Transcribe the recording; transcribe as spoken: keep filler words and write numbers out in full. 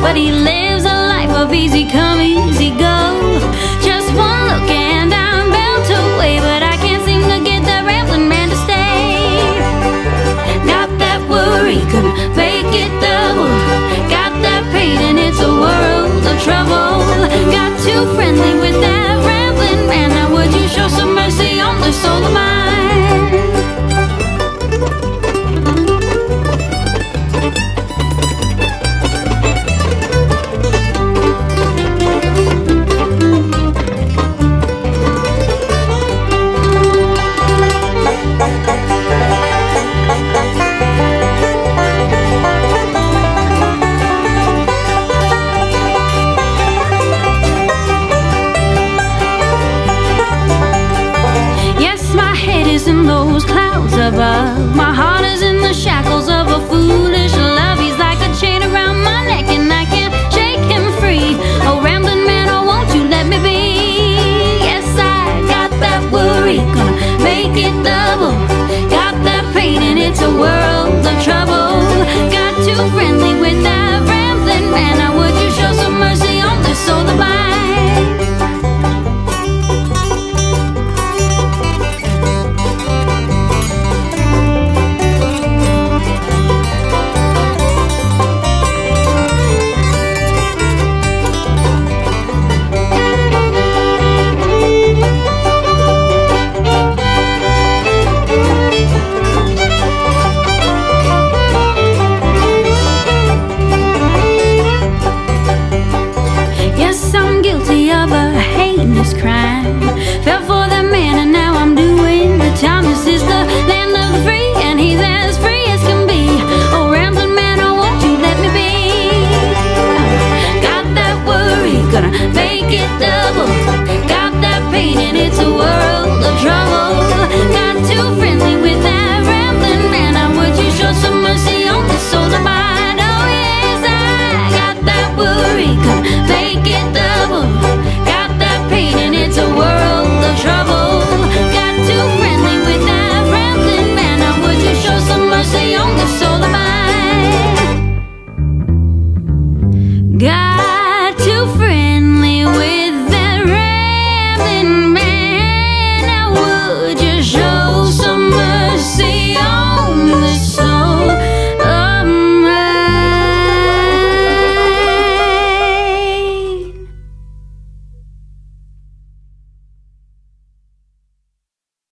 but he lives a life of easy come, easy go. Just one look and I'm bound to wave, but I can't seem to get that rambling man to stay. Got that worry, could make it double. Got that pain and it's a world of trouble. Got too friendly with that rambling man, now would you show some mercy on the soul of mine? Above my heart